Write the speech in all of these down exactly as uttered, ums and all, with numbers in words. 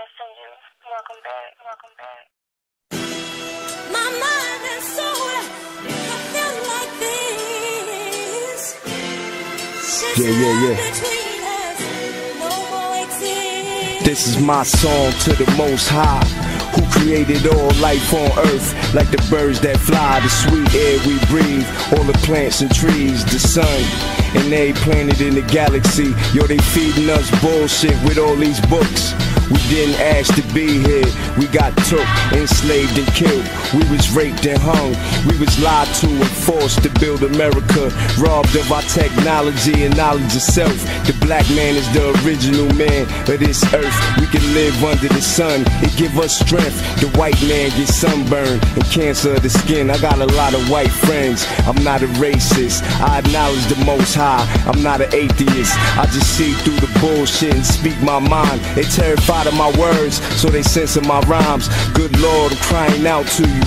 messengers. Welcome back, welcome back. My mind and soul, I feel like this. She's yeah, yeah, yeah. Between us, no more exists. This is my song to the Most High, who created all life on earth, like the birds that fly, the sweet air we breathe, all the plants and trees, the sun, and every planet in the galaxy. Yo, they feeding us bullshit with all these books. We didn't ask to be here, we got took, enslaved and killed. We was raped and hung, we was lied to and forced to build America. Robbed of our technology and knowledge of self. The black man is the original man of this earth. We can live under the sun, it give us strength. The white man gets sunburned and cancer of the skin. I got a lot of white friends, I'm not a racist. I acknowledge the Most High, I'm not an atheist. I just see through the bullshit and speak my mind. They terrify of my words, so they censor my rhymes. Good Lord, I'm crying out to you.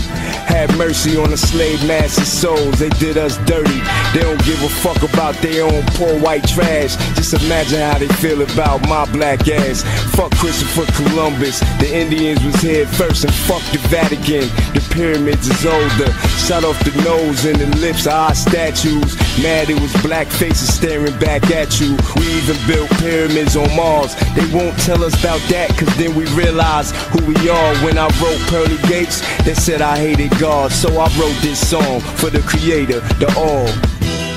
Have mercy on the slave master's souls. They did us dirty. They don't give a fuck about their own poor white trash. Just imagine how they feel about my black ass. Fuck Christopher Columbus. The Indians was here first, and fuck the Vatican. The pyramids is older. Shot off the nose and the lips of our statues. Mad it was black faces staring back at you. We even built pyramids on Mars. They won't tell us about that, cause then we realize who we are. When I wrote Pearly Gates, they said I hated God, so I wrote this song for the creator, the all.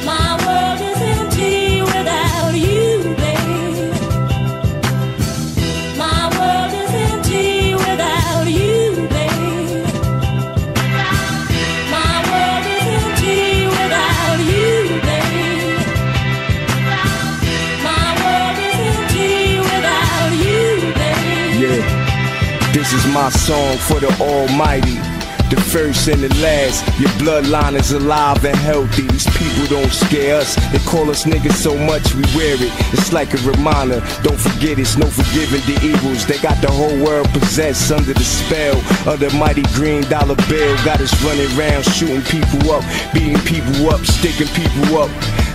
My world is empty without you, babe. My world is empty without you, babe. My world is empty without you, babe. My world is empty without you, babe. Yeah, this is my song for the Almighty, the first and the last. Your bloodline is alive and healthy. These people don't scare us. They call us niggas so much we wear it. It's like a reminder, don't forget it's no forgiving the evils. They got the whole world possessed under the spell of the mighty green dollar bill. Got us running around shooting people up, beating people up, sticking people up,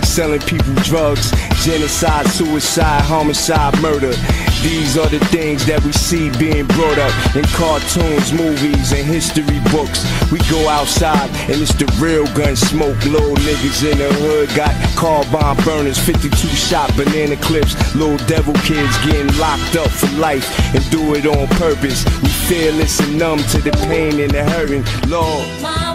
selling people drugs. Genocide, suicide, homicide, murder. These are the things that we see being brought up in cartoons, movies, and history books. We go outside and it's the real gun smoke. Little niggas in the hood got carbine burners, fifty-two shot banana clips. Little devil kids getting locked up for life and do it on purpose. We fearless and numb to the pain and the hurting, Lord.